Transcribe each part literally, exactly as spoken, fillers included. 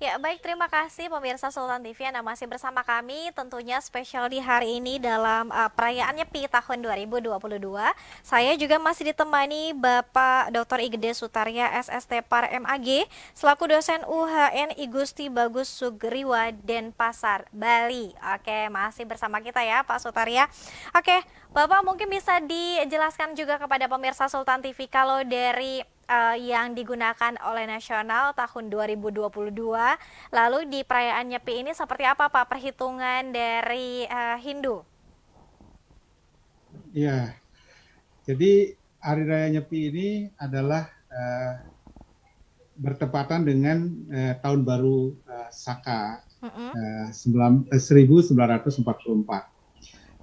Ya, baik, terima kasih pemirsa Sultan T V Anda masih bersama kami, tentunya spesial di hari ini dalam uh, perayaan Nyepi tahun dua ribu dua puluh dua. Saya juga masih ditemani Bapak Doktor Igede Sutarya S S T Par M A G selaku dosen U H N I Gusti Bagus Sugriwa Denpasar, Bali. Oke, masih bersama kita ya Pak Sutarya. Oke, Bapak mungkin bisa dijelaskan juga kepada pemirsa Sultan T V kalau dari Uh, yang digunakan oleh nasional tahun dua ribu dua puluh dua, lalu di perayaan Nyepi ini seperti apa Pak perhitungan dari uh, Hindu? Ya, jadi hari raya Nyepi ini adalah uh, bertepatan dengan uh, tahun baru uh, Saka mm-hmm. uh, seribu sembilan ratus empat puluh empat.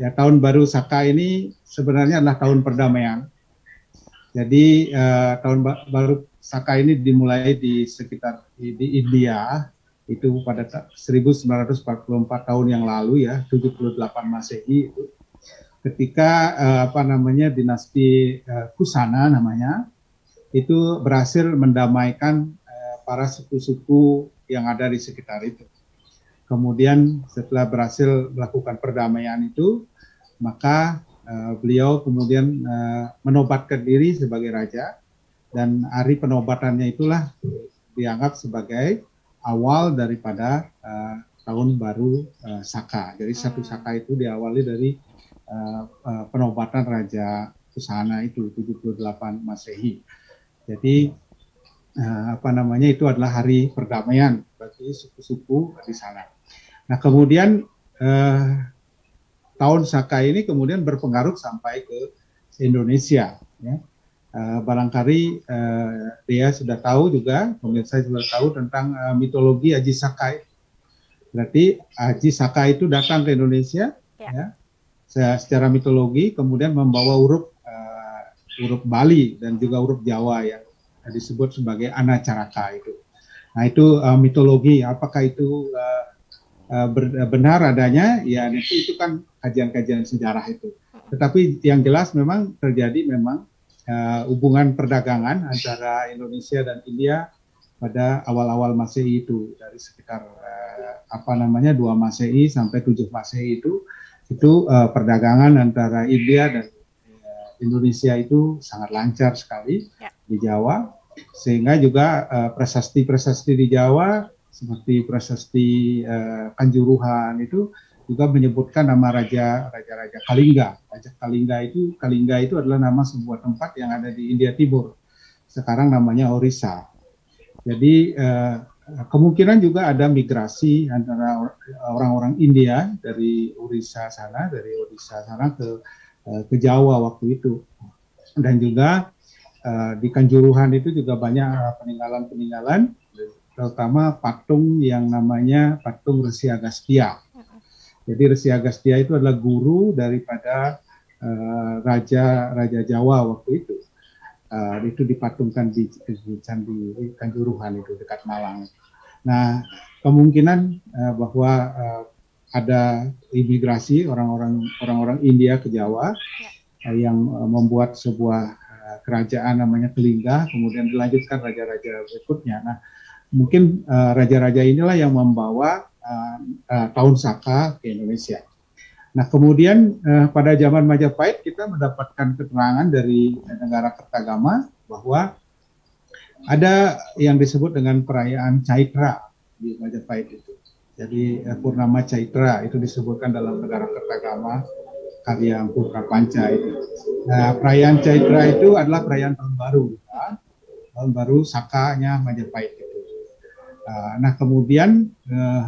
Ya, tahun baru Saka ini sebenarnya adalah tahun perdamaian. Jadi eh, tahun ba baru Saka ini dimulai di sekitar di, di India itu pada seribu sembilan ratus empat puluh empat tahun yang lalu ya, tujuh puluh delapan Masehi itu. Ketika eh, apa namanya dinasti eh, Kusana namanya itu berhasil mendamaikan eh, para suku-suku yang ada di sekitar itu. Kemudian setelah berhasil melakukan perdamaian itu, maka Uh, beliau kemudian uh, menobatkan diri sebagai raja, dan hari penobatannya itulah dianggap sebagai awal daripada uh, tahun baru uh, Saka. Jadi satu Saka itu diawali dari uh, uh, penobatan Raja Kusana itu tujuh puluh delapan Masehi. Jadi uh, apa namanya itu adalah hari perdamaian bagi suku-suku di sana. Nah kemudian uh, tahun Saka ini kemudian berpengaruh sampai ke Indonesia. Ya. E, barangkali e, dia sudah tahu juga, pemirsa sudah tahu tentang e, mitologi Aji Saka. Berarti Aji Saka itu datang ke Indonesia ya. Ya, secara mitologi, kemudian membawa huruf e, huruf Bali dan juga huruf Jawa yang disebut sebagai Anacaraka itu. Nah itu e, mitologi, apakah itu e, benar adanya, ya nanti itu kan kajian-kajian sejarah itu. Tetapi yang jelas memang terjadi memang uh, hubungan perdagangan antara Indonesia dan India pada awal-awal Masehi itu, dari sekitar uh, apa namanya dua Masehi sampai tujuh Masehi itu, itu uh, perdagangan antara India dan uh, Indonesia itu sangat lancar sekali ya. Di Jawa, sehingga juga prasasti-prasasti uh, di Jawa seperti prasasti uh, Kanjuruhan itu juga menyebutkan nama raja raja-raja Kalingga. Raja Kalingga itu Kalingga itu adalah nama sebuah tempat yang ada di India Timur. Sekarang namanya Orissa. Jadi uh, kemungkinan juga ada migrasi antara orang-orang India dari Orissa sana, dari Orissa sana ke uh, ke Jawa waktu itu. Dan juga uh, di Kanjuruhan itu juga banyak peninggalan-peninggalan, terutama patung yang namanya patung Resi Agastya. Jadi Resi Agastya itu adalah guru daripada uh, raja raja Jawa waktu itu. Uh, itu dipatungkan di, di candi Kanjuruhan itu dekat Malang. Nah kemungkinan uh, bahwa uh, ada imigrasi orang-orang orang-orang India ke Jawa uh, yang uh, membuat sebuah uh, kerajaan namanya Kalingga, kemudian dilanjutkan raja-raja berikutnya. Nah mungkin raja-raja uh, inilah yang membawa uh, uh, tahun Saka ke Indonesia. Nah kemudian uh, pada zaman Majapahit kita mendapatkan keterangan dari negara Kertagama bahwa ada yang disebut dengan perayaan Caitra di Majapahit itu. Jadi uh, purnama Caitra itu disebutkan dalam negara Kertagama karya Purapanca itu. Nah perayaan Caitra itu adalah perayaan tahun baru, ya. Tahun baru Sakanya Majapahit. Nah kemudian eh,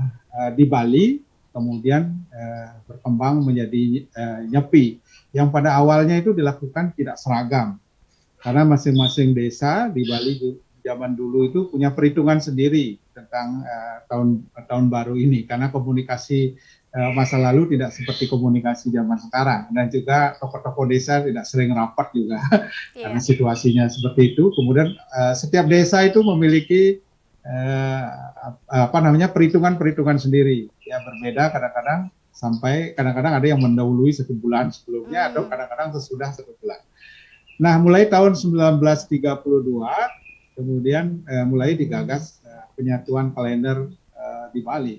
di Bali kemudian eh, berkembang menjadi eh, Nyepi yang pada awalnya itu dilakukan tidak seragam karena masing-masing desa di Bali zaman dulu itu punya perhitungan sendiri tentang eh, tahun tahun baru ini, karena komunikasi eh, masa lalu tidak seperti komunikasi zaman sekarang, dan juga tokoh-tokoh desa tidak sering rapat juga yeah. Karena situasinya seperti itu. Kemudian eh, setiap desa itu memiliki Eh, apa namanya perhitungan-perhitungan sendiri ya, berbeda kadang-kadang, sampai kadang-kadang ada yang mendahului satu bulan sebelumnya hmm. atau kadang-kadang sesudah satu bulan. Nah mulai tahun seribu sembilan ratus tiga puluh dua kemudian eh, mulai digagas eh, penyatuan kalender di Bali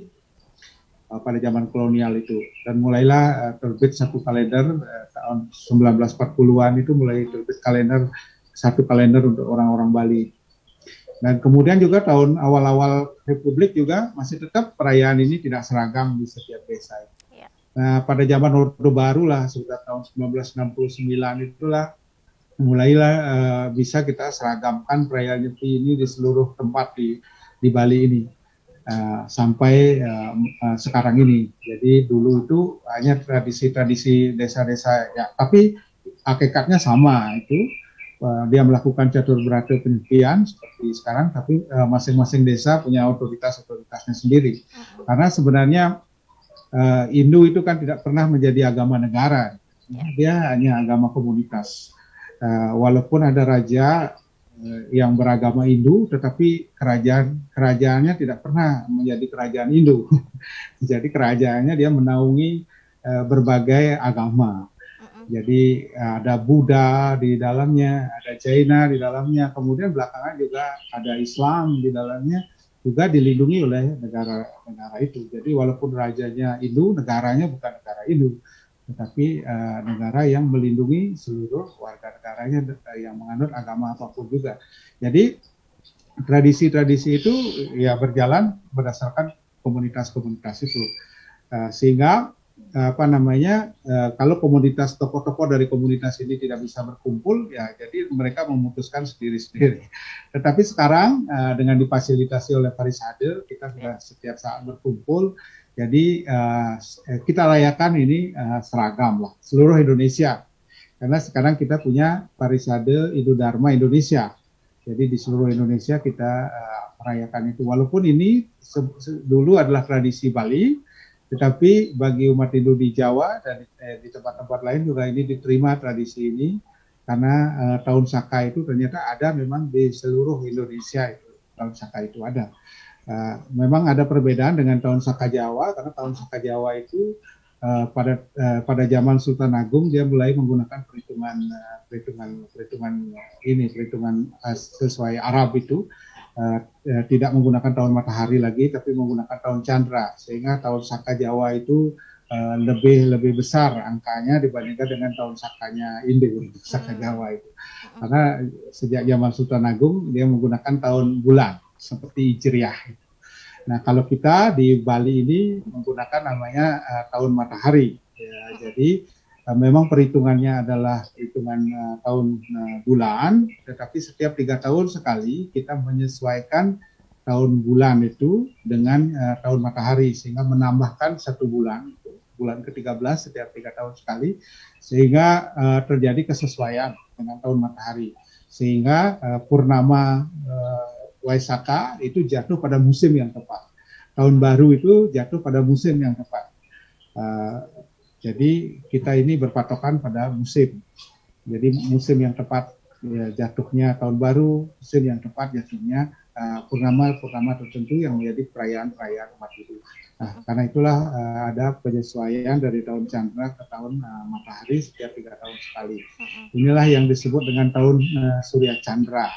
uh, pada zaman kolonial itu. Dan mulailah uh, terbit satu kalender uh, tahun sembilan belas empat puluhan itu mulai terbit kalender, satu kalender untuk orang-orang Bali. Dan kemudian juga tahun awal-awal Republik juga masih tetap perayaan ini tidak seragam di setiap desa. Ya. Nah, pada zaman Orde Baru lah, sudah tahun seribu sembilan ratus enam puluh sembilan itulah mulailah uh, bisa kita seragamkan perayaan Nyepi ini di seluruh tempat di di Bali ini uh, sampai uh, uh, sekarang ini. Jadi dulu itu hanya tradisi-tradisi desa-desa ya, tapi hakikatnya sama itu. Dia melakukan catur berata penyepian seperti sekarang, tapi masing-masing uh, desa punya otoritas-otoritasnya sendiri. Uh-huh. Karena sebenarnya uh, Hindu itu kan tidak pernah menjadi agama negara, dia hanya agama komunitas. Uh, walaupun ada raja uh, yang beragama Hindu, tetapi kerajaan kerajaannya tidak pernah menjadi kerajaan Hindu. Jadi kerajaannya dia menaungi uh, berbagai agama. Jadi ada Buddha di dalamnya, ada Jaina di dalamnya, kemudian belakangan juga ada Islam di dalamnya, juga dilindungi oleh negara-negara itu. Jadi walaupun rajanya Hindu, negaranya bukan negara Hindu, tetapi uh, negara yang melindungi seluruh warga negaranya yang menganut agama apapun juga. Jadi tradisi-tradisi itu ya berjalan berdasarkan komunitas-komunitas itu, uh, sehingga apa namanya, eh, kalau komunitas tokoh-tokoh dari komunitas ini tidak bisa berkumpul, ya jadi mereka memutuskan sendiri-sendiri. Tetapi sekarang eh, dengan difasilitasi oleh Parisada, kita sudah setiap saat berkumpul, jadi eh, kita layakan ini eh, seragam lah, seluruh Indonesia. Karena sekarang kita punya Parisada Hindu Dharma Indonesia, jadi di seluruh Indonesia kita eh, merayakan itu. Walaupun ini dulu adalah tradisi Bali, tetapi bagi umat Hindu di Jawa dan eh, di tempat-tempat lain juga ini diterima tradisi ini, karena eh, tahun Saka itu ternyata ada memang di seluruh Indonesia itu, tahun Saka itu ada. Eh, memang ada perbedaan dengan tahun Saka Jawa, karena tahun Saka Jawa itu eh, pada eh, pada zaman Sultan Agung dia mulai menggunakan perhitungan eh, perhitungan perhitungan ini perhitungan eh, sesuai Arab itu. Uh, uh, tidak menggunakan tahun matahari lagi, tapi menggunakan tahun Chandra, sehingga tahun Saka Jawa itu uh, lebih lebih besar angkanya dibandingkan dengan tahun Sakanya Hindu, Saka Jawa itu. Karena sejak zaman Sultan Agung dia menggunakan tahun bulan seperti Ijriah. Nah kalau kita di Bali ini menggunakan namanya uh, tahun matahari, ya, jadi memang perhitungannya adalah perhitungan uh, tahun uh, bulan, tetapi setiap tiga tahun sekali kita menyesuaikan tahun bulan itu dengan uh, tahun matahari, sehingga menambahkan satu bulan, bulan ke tiga belas setiap tiga tahun sekali, sehingga uh, terjadi kesesuaian dengan tahun matahari, sehingga uh, purnama uh, Waisaka itu jatuh pada musim yang tepat, tahun baru itu jatuh pada musim yang tepat. Uh, Jadi kita ini berpatokan pada musim. Jadi musim yang tepat ya, jatuhnya tahun baru, musim yang tepat jatuhnya uh, purnama-purnama tertentu yang menjadi perayaan-perayaan umat itu. Nah, karena itulah uh, ada penyesuaian dari tahun Chandra ke tahun uh, matahari setiap tiga tahun sekali. Inilah yang disebut dengan tahun uh, Surya Chandra.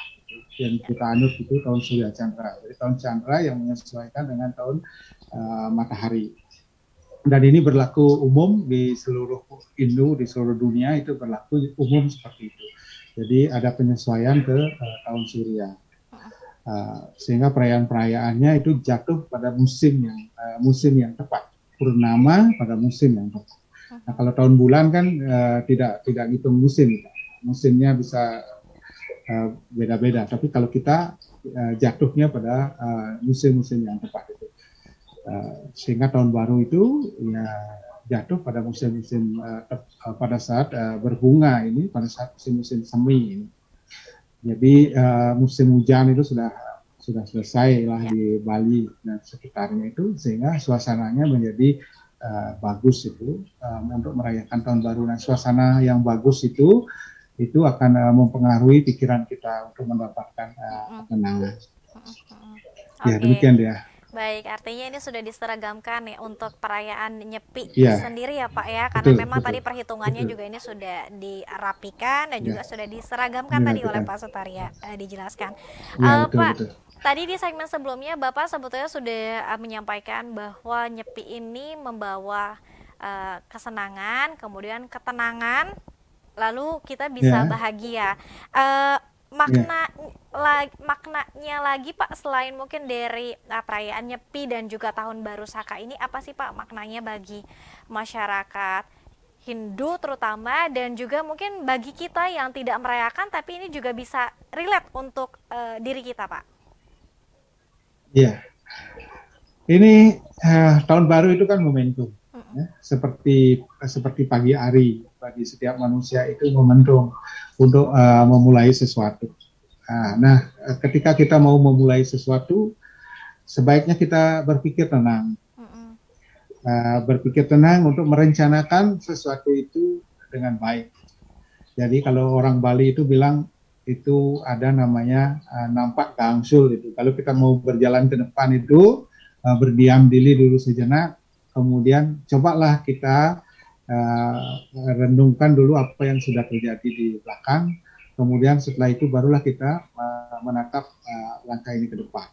Yang kita anut itu tahun Surya Chandra. Jadi tahun Chandra yang menyesuaikan dengan tahun uh, matahari. Dan ini berlaku umum di seluruh Hindu, di seluruh dunia itu berlaku umum seperti itu. Jadi ada penyesuaian ke uh, tahun Surya. Uh, sehingga perayaan-perayaannya itu jatuh pada musim yang uh, musim yang tepat. Purnama pada musim yang tepat. Nah, kalau tahun bulan kan uh, tidak tidak hitung musim. Musimnya bisa uh, beda-beda. Tapi kalau kita uh, jatuhnya pada uh, musim-musim yang tepat itu. Uh, sehingga tahun baru itu ya jatuh pada musim-musim uh, uh, pada saat uh, berbunga ini, pada saat musim-musim semi ini. Jadi uh, musim hujan itu sudah sudah selesai lah di Bali dan sekitarnya itu, sehingga suasananya menjadi uh, bagus itu uh, untuk merayakan tahun baru. Nah, suasana yang bagus itu itu akan uh, mempengaruhi pikiran kita untuk mendapatkan uh, ketenangan. Okay. Ya demikian ya. Baik, artinya ini sudah diseragamkan ya untuk perayaan Nyepi ya sendiri ya Pak ya, karena betul, memang betul, tadi perhitungannya betul juga ini sudah dirapikan dan ya juga sudah diseragamkan ya, tadi betul oleh Pak Sutarya eh, dijelaskan. Ya, uh, betul, Pak, betul. Tadi di segmen sebelumnya Bapak sebetulnya sudah menyampaikan bahwa Nyepi ini membawa uh, kesenangan, kemudian ketenangan, lalu kita bisa yeah. bahagia. Uh, makna yeah. la, maknanya lagi Pak, selain mungkin dari uh, perayaan Nyepi dan juga Tahun Baru Saka ini, apa sih Pak maknanya bagi masyarakat Hindu terutama, dan juga mungkin bagi kita yang tidak merayakan tapi ini juga bisa relate untuk uh, diri kita Pak? Iya, ini uh, tahun baru itu kan momentum, mm-hmm. ya. seperti seperti pagi hari bagi setiap manusia itu momentum untuk uh, memulai sesuatu. Nah, nah, ketika kita mau memulai sesuatu, sebaiknya kita berpikir tenang. Uh, berpikir tenang untuk merencanakan sesuatu itu dengan baik. Jadi kalau orang Bali itu bilang itu ada namanya uh, nampak gangsul itu. Kalau kita mau berjalan ke depan itu uh, berdiam diri dulu sejenak, kemudian cobalah kita uh, renungkan dulu apa yang sudah terjadi di belakang, kemudian setelah itu barulah kita uh, menatap uh, langkah ini ke depan.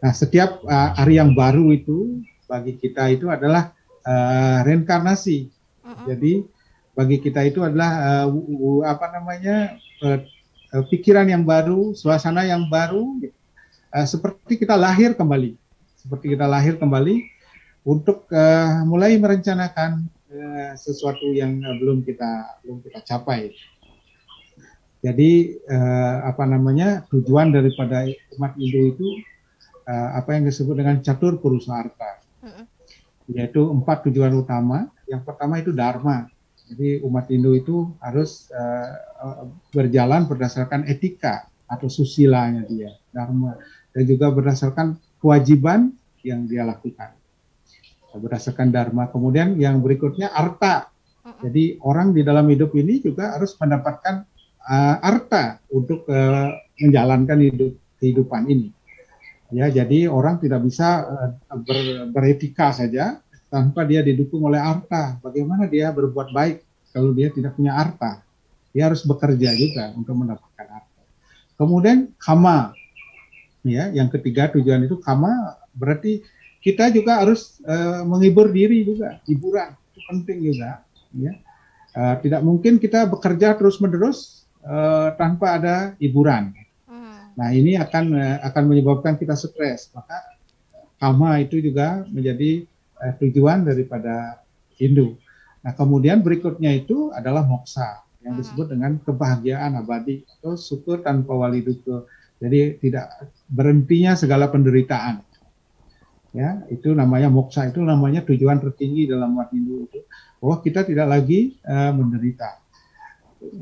Nah, setiap uh, hari yang baru itu bagi kita itu adalah uh, reinkarnasi. Uh-uh. Jadi bagi kita itu adalah uh, uh, apa namanya uh, uh, pikiran yang baru, suasana yang baru, uh, seperti kita lahir kembali, seperti kita lahir kembali untuk uh, mulai merencanakan uh, sesuatu yang uh, belum kita belum kita capai. Jadi uh, apa namanya tujuan daripada umat Hindu itu uh, apa yang disebut dengan catur purusa arta. Yaitu empat tujuan utama. Yang pertama itu Dharma. Jadi umat Hindu itu harus uh, berjalan berdasarkan etika atau susilanya dia, Dharma, dan juga berdasarkan kewajiban yang dia lakukan berdasarkan Dharma. Kemudian yang berikutnya Arta. Jadi orang di dalam hidup ini juga harus mendapatkan uh, arta untuk uh, menjalankan hidup kehidupan ini. Ya, jadi orang tidak bisa uh, ber, beretika saja tanpa dia didukung oleh arta. Bagaimana dia berbuat baik kalau dia tidak punya arta? Dia harus bekerja juga untuk mendapatkan arta. Kemudian kama, ya, yang ketiga tujuan itu kama, berarti kita juga harus uh, menghibur diri juga, hiburan itu penting juga. Ya, uh, tidak mungkin kita bekerja terus-menerus uh, tanpa ada hiburan. Nah, ini akan akan menyebabkan kita stres. Maka kama itu juga menjadi eh, tujuan daripada Hindu. Nah, kemudian berikutnya itu adalah moksa, yang disebut dengan kebahagiaan abadi atau syukur tanpa wali duka. Jadi tidak berhentinya segala penderitaan. Ya, itu namanya moksa, itu namanya tujuan tertinggi dalam umat Hindu itu. Bahwa kita tidak lagi eh, menderita.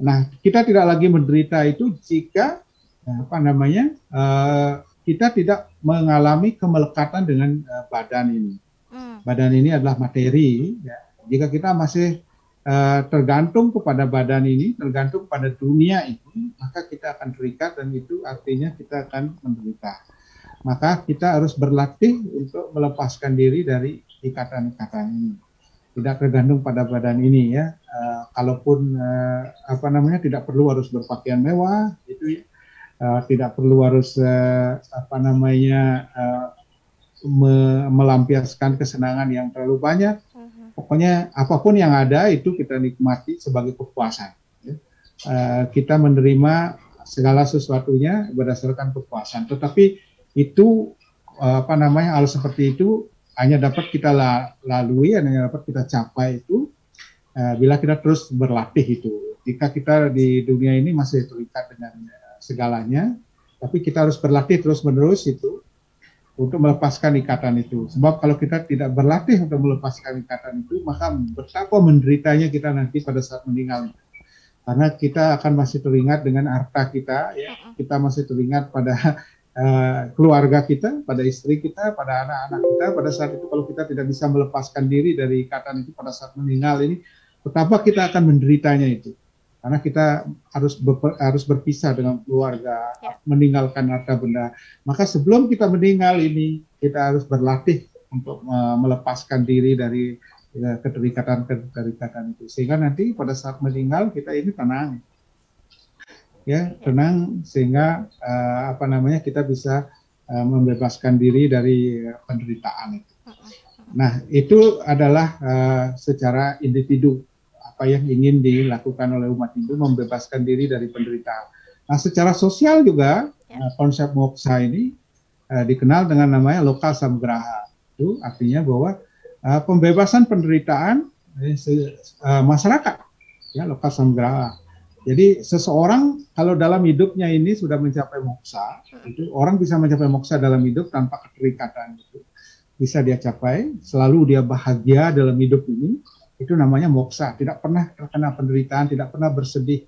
Nah, kita tidak lagi menderita itu jika apa namanya uh, kita tidak mengalami kemelekatan dengan uh, badan ini. Hmm. Badan ini adalah materi. Ya. Jika kita masih uh, tergantung kepada badan ini, tergantung pada dunia itu, maka kita akan terikat dan itu artinya kita akan menderita. Maka kita harus berlatih untuk melepaskan diri dari ikatan-ikatan ini. Tidak tergantung pada badan ini ya. Uh, kalaupun uh, apa namanya tidak perlu harus berpakaian mewah itu ya. Uh, tidak perlu harus uh, apa namanya uh, me melampiaskan kesenangan yang terlalu banyak. Uh-huh. Pokoknya apapun yang ada itu kita nikmati sebagai kepuasan. Uh, kita menerima segala sesuatunya berdasarkan kepuasan. Tetapi itu uh, apa namanya hal seperti itu hanya dapat kita la lalui, hanya dapat kita capai itu uh, bila kita terus berlatih itu. Jika kita di dunia ini masih terikat dengan segalanya, tapi kita harus berlatih terus-menerus itu untuk melepaskan ikatan itu. Sebab kalau kita tidak berlatih untuk melepaskan ikatan itu, maka betapa menderitanya kita nanti pada saat meninggal. Karena kita akan masih teringat dengan harta kita, ya. Kita masih teringat pada uh, keluarga kita, pada istri kita, pada anak-anak kita. Pada saat itu kalau kita tidak bisa melepaskan diri dari ikatan itu pada saat meninggal ini, betapa kita akan menderitanya itu. Karena kita harus ber, harus berpisah dengan keluarga, ya. Meninggalkan harta benda. Maka sebelum kita meninggal ini, kita harus berlatih untuk uh, melepaskan diri dari uh, keterikatan-keterikatan itu. Sehingga nanti pada saat meninggal kita ini tenang, ya, ya. tenang sehingga uh, apa namanya kita bisa uh, membebaskan diri dari penderitaan itu. Nah, itu adalah uh, secara individu apa yang ingin dilakukan oleh umat Hindu, membebaskan diri dari penderitaan. Nah, secara sosial juga ya. uh, konsep moksa ini uh, dikenal dengan namanya lokasamgraha. Itu artinya bahwa uh, pembebasan penderitaan uh, masyarakat, ya, lokasamgraha. Jadi seseorang kalau dalam hidupnya ini sudah mencapai moksa, hmm. itu orang bisa mencapai moksa dalam hidup tanpa keterikatan itu. Bisa dia capai, selalu dia bahagia dalam hidup ini, itu namanya moksa. Tidak pernah terkena penderitaan, tidak pernah bersedih.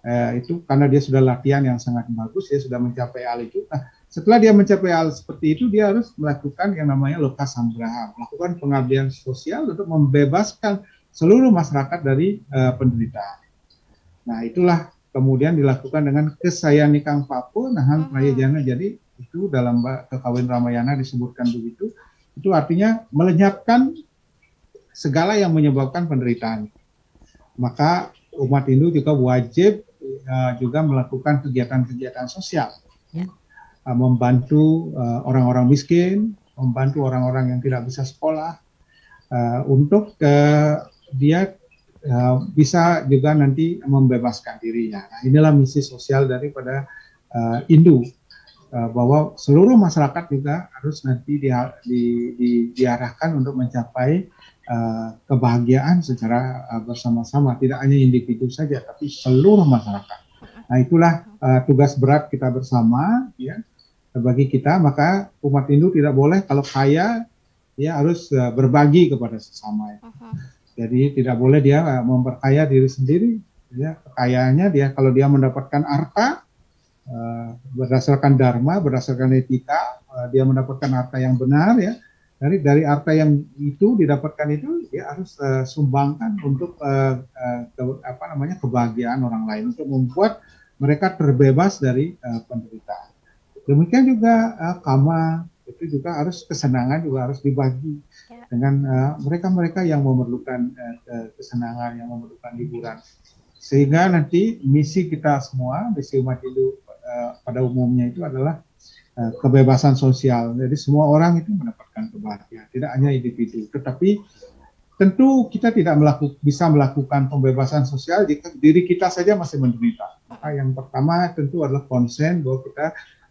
Eh, itu karena dia sudah latihan yang sangat bagus, dia sudah mencapai hal itu. Nah, setelah dia mencapai hal seperti itu, dia harus melakukan yang namanya lokasamgraha, melakukan pengabdian sosial untuk membebaskan seluruh masyarakat dari eh, penderitaan. Nah, itulah kemudian dilakukan dengan kesayani Kang Papu, nahan Raya Jana. Jadi itu dalam Kekawin Ramayana disebutkan begitu, itu artinya melenyapkan segala yang menyebabkan penderitaan. Maka umat Hindu juga wajib uh, juga melakukan kegiatan-kegiatan sosial, ya. uh, membantu orang-orang uh, miskin, membantu orang-orang yang tidak bisa sekolah, uh, untuk uh, dia uh, bisa juga nanti membebaskan dirinya. Nah, inilah misi sosial daripada uh, Hindu. Bahwa seluruh masyarakat juga harus nanti di, di, di, diarahkan untuk mencapai uh, kebahagiaan secara uh, bersama-sama. Tidak hanya individu saja, tapi seluruh masyarakat. Nah, itulah uh, tugas berat kita bersama, ya, bagi kita. Maka umat Hindu tidak boleh kalau kaya, dia harus uh, berbagi kepada sesama. Ya. Uh-huh. Jadi tidak boleh dia uh, memperkaya diri sendiri. Ya. Kekayaannya dia kalau dia mendapatkan arta, Uh, berdasarkan dharma, berdasarkan etika, uh, dia mendapatkan harta yang benar, ya. Dari dari harta yang itu didapatkan itu dia harus uh, sumbangkan untuk uh, uh, ke, apa namanya kebahagiaan orang lain, untuk membuat mereka terbebas dari uh, penderitaan. Demikian juga uh, kama, itu juga harus, kesenangan juga harus dibagi ya. dengan mereka-mereka uh, yang memerlukan uh, kesenangan, yang memerlukan hiburan. Sehingga nanti misi kita semua, misi umat Hindu pada umumnya itu adalah kebebasan sosial. Jadi semua orang itu mendapatkan kebahagiaan, tidak hanya individu. Tetapi tentu kita tidak melaku, bisa melakukan pembebasan sosial jika diri kita saja masih menderita. Maka yang pertama tentu adalah konsen bahwa kita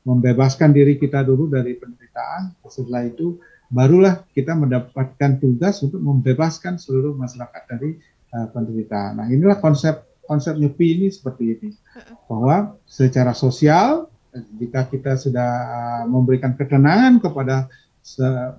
membebaskan diri kita dulu dari penderitaan. Setelah itu barulah kita mendapatkan tugas untuk membebaskan seluruh masyarakat dari uh, penderitaan. Nah, inilah konsep Konsep Nyepi ini seperti ini, bahwa secara sosial jika kita sudah memberikan ketenangan kepada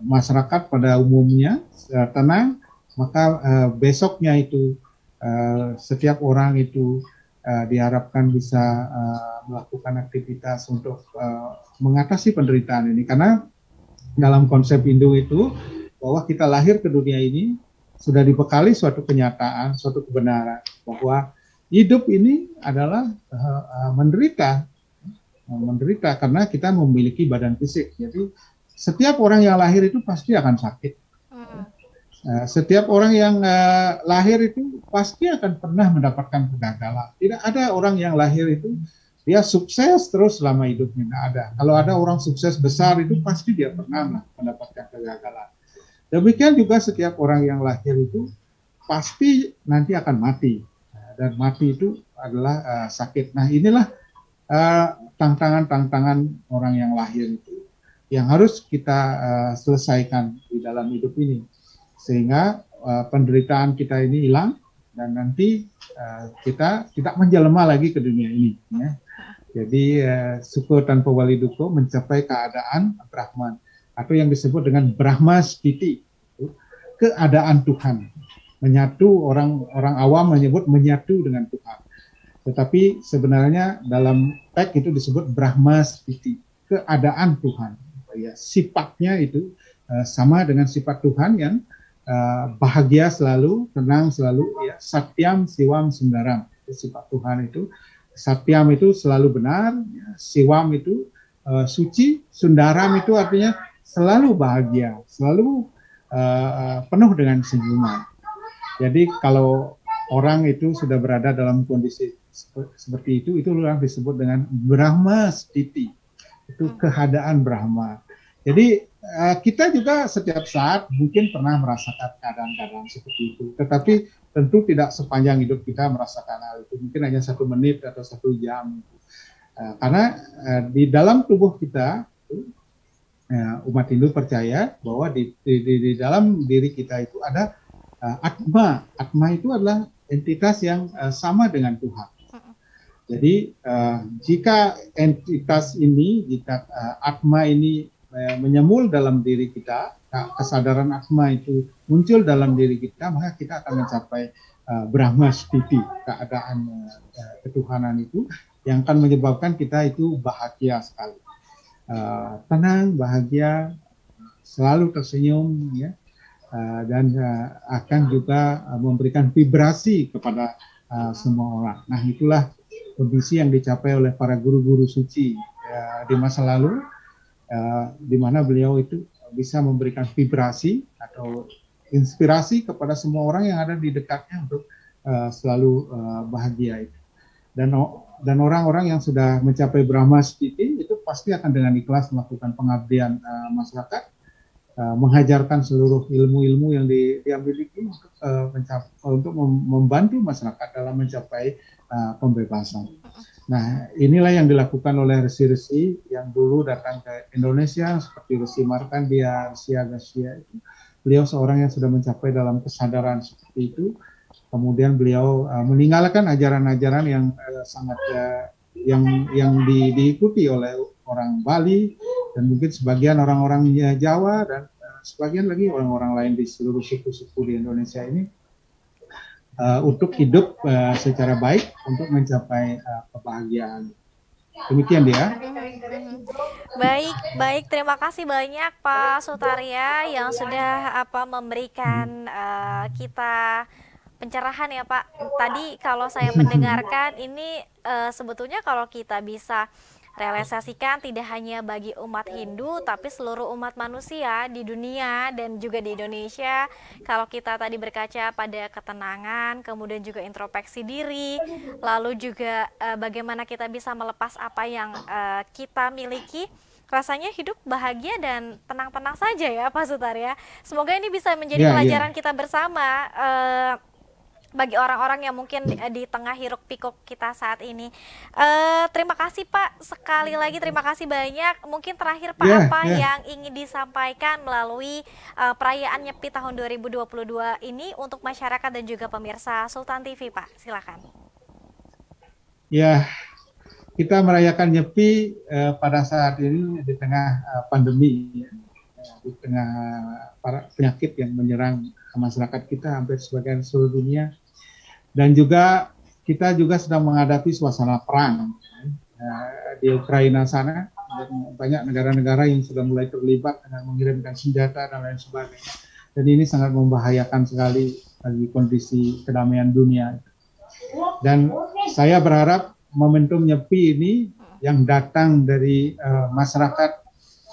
masyarakat pada umumnya, tenang, maka uh, besoknya itu uh, setiap orang itu uh, diharapkan bisa uh, melakukan aktivitas untuk uh, mengatasi penderitaan ini. Karena dalam konsep Hindu itu bahwa kita lahir ke dunia ini sudah dibekali suatu kenyataan, suatu kebenaran bahwa hidup ini adalah uh, uh, menderita, uh, menderita karena kita memiliki badan fisik. Jadi setiap orang yang lahir itu pasti akan sakit. Uh, setiap orang yang uh, lahir itu pasti akan pernah mendapatkan kegagalan. Tidak ada orang yang lahir itu dia sukses terus selama hidupnya, tidak ada. Kalau ada orang sukses besar itu pasti dia pernah mendapatkan kegagalan. Demikian juga setiap orang yang lahir itu pasti nanti akan mati. Dan mati itu adalah uh, sakit. Nah, inilah tantangan-tantangan uh, orang yang lahir itu yang harus kita uh, selesaikan di dalam hidup ini, sehingga uh, penderitaan kita ini hilang dan nanti uh, kita tidak menjelma lagi ke dunia ini. Ya. Jadi uh, suko tanpa wali duko mencapai keadaan Brahman atau yang disebut dengan Brahmastiti, keadaan Tuhan. Menyatu, orang-orang awam menyebut menyatu dengan Tuhan. Tetapi sebenarnya dalam teks itu disebut Brahmastiti, keadaan Tuhan. Ya, sifatnya itu uh, sama dengan sifat Tuhan yang uh, bahagia selalu, tenang selalu, ya, satyam, siwam, sundaram. Sifat Tuhan itu, satyam itu selalu benar, ya, siwam itu uh, suci, sundaram itu artinya selalu bahagia, selalu uh, penuh dengan senyuman. Jadi kalau orang itu sudah berada dalam kondisi seperti itu, itu orang disebut dengan Brahmastiti, itu keadaan Brahma. Jadi kita juga setiap saat mungkin pernah merasakan keadaan-keadaan seperti itu, tetapi tentu tidak sepanjang hidup kita merasakan hal itu, mungkin hanya satu menit atau satu jam. Karena di dalam tubuh kita, umat Hindu percaya bahwa di, di, di dalam diri kita itu ada atma. Atma itu adalah entitas yang sama dengan Tuhan. Jadi uh, jika entitas ini, jika uh, atma ini uh, menyemul dalam diri kita, kesadaran atma itu muncul dalam diri kita, maka kita akan mencapai uh, Brahmastiti, keadaan uh, ketuhanan itu, yang akan menyebabkan kita itu bahagia sekali, uh, tenang, bahagia, selalu tersenyum, ya, uh, dan uh, akan juga uh, memberikan vibrasi kepada uh, semua orang. Nah, itulah kondisi yang dicapai oleh para guru-guru suci ya, di masa lalu, ya, di mana beliau itu bisa memberikan vibrasi atau inspirasi kepada semua orang yang ada di dekatnya untuk uh, selalu uh, bahagia itu. Dan dan orang-orang yang sudah mencapai Brahmastiti itu pasti akan dengan ikhlas melakukan pengabdian uh, masyarakat, uh, menghajarkan seluruh ilmu-ilmu yang di, dia miliki untuk, uh, mencapai, untuk membantu masyarakat dalam mencapai Uh, pembebasan. Nah, inilah yang dilakukan oleh resi-resi yang dulu datang ke Indonesia seperti Resi Markandia, Resi Agastya. Beliau seorang yang sudah mencapai dalam kesadaran seperti itu. Kemudian beliau uh, meninggalkan ajaran-ajaran yang uh, sangat uh, yang yang di, diikuti oleh orang Bali dan mungkin sebagian orang-orang Jawa dan uh, sebagian lagi orang-orang lain di seluruh suku-suku di Indonesia ini. Uh, untuk hidup uh, secara baik untuk mencapai uh, kebahagiaan. Demikian dia. Baik, baik. Terima kasih banyak Pak Sutarya yang sudah apa memberikan uh, kita pencerahan ya Pak. Tadi kalau saya mendengarkan ini uh, sebetulnya kalau kita bisa realisasikan tidak hanya bagi umat Hindu tapi seluruh umat manusia di dunia dan juga di Indonesia. Kalau kita tadi berkaca pada ketenangan, kemudian juga introspeksi diri, lalu juga eh, bagaimana kita bisa melepas apa yang eh, kita miliki, rasanya hidup bahagia dan tenang-tenang saja ya Pak Sutarya. Semoga ini bisa menjadi yeah, pelajaran yeah. kita bersama eh, bagi orang-orang yang mungkin di tengah hiruk pikuk kita saat ini. Uh, terima kasih Pak, sekali lagi terima kasih banyak. Mungkin terakhir Pak, yeah, apa yeah. yang ingin disampaikan melalui uh, perayaan Nyepi tahun dua ribu dua puluh dua ini untuk masyarakat dan juga pemirsa Sultan T V Pak, silakan. Ya, yeah, kita merayakan Nyepi uh, pada saat ini di tengah uh, pandemi, ya. Di tengah para penyakit yang menyerang masyarakat kita hampir sebagian seluruh dunia. Dan juga kita juga sedang menghadapi suasana perang uh, di Ukraina sana. Dan banyak negara-negara yang sudah mulai terlibat dengan mengirimkan senjata dan lain sebagainya. Dan ini sangat membahayakan sekali bagi kondisi kedamaian dunia. Dan saya berharap momentum Nyepi ini yang datang dari uh, masyarakat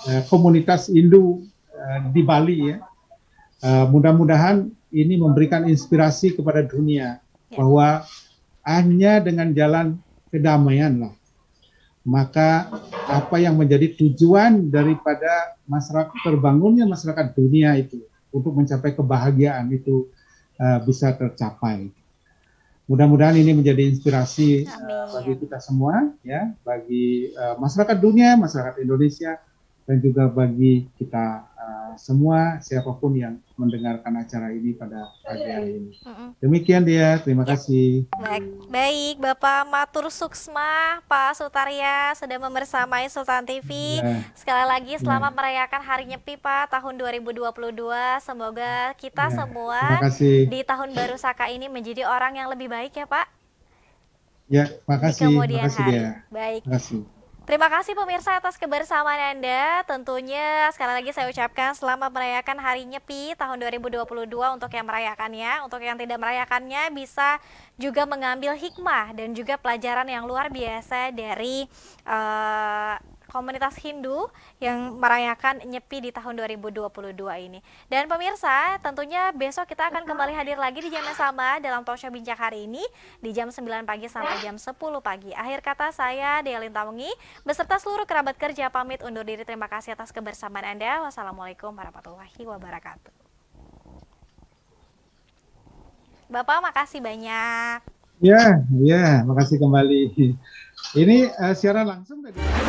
uh, komunitas Hindu uh, di Bali ya. Uh, mudah-mudahan ini memberikan inspirasi kepada dunia bahwa hanya dengan jalan kedamaian lah maka apa yang menjadi tujuan daripada masyarakat terbangunnya masyarakat dunia itu untuk mencapai kebahagiaan itu uh, bisa tercapai. Mudah-mudahan ini menjadi inspirasi uh, bagi kita semua ya, bagi uh, masyarakat dunia, masyarakat Indonesia dan juga bagi kita Uh, semua siapapun yang mendengarkan acara ini pada pagi hari ini. Demikian dia, terima kasih. Baik, baik Bapak Matur Suksma, Pak Sutarya sudah membersamai Sultan T V. Nah, sekali lagi selamat nah. merayakan Hari Nyepi Pak tahun dua ribu dua puluh dua. Semoga kita nah, semua di tahun baru Saka ini menjadi orang yang lebih baik ya Pak. Ya, makasih. Di kemudian makasih hari. Dia. Baik. Makasih. Terima kasih pemirsa atas kebersamaan Anda. Tentunya sekali lagi saya ucapkan selamat merayakan Hari Nyepi tahun dua ribu dua puluh dua untuk yang merayakannya. Untuk yang tidak merayakannya bisa juga mengambil hikmah dan juga pelajaran yang luar biasa dari uh, komunitas Hindu yang merayakan Nyepi di tahun dua ribu dua puluh dua ini. Dan pemirsa, tentunya besok kita akan kembali hadir lagi di jam yang sama dalam Talkshow Bincang hari ini di jam sembilan pagi sampai jam sepuluh pagi. Akhir kata saya, Dea Lintaungi, beserta seluruh kerabat kerja pamit undur diri. Terima kasih atas kebersamaan Anda. Wassalamualaikum warahmatullahi wabarakatuh. Bapak, makasih banyak. Ya, ya, makasih kembali. Ini uh, siaran langsung tadi.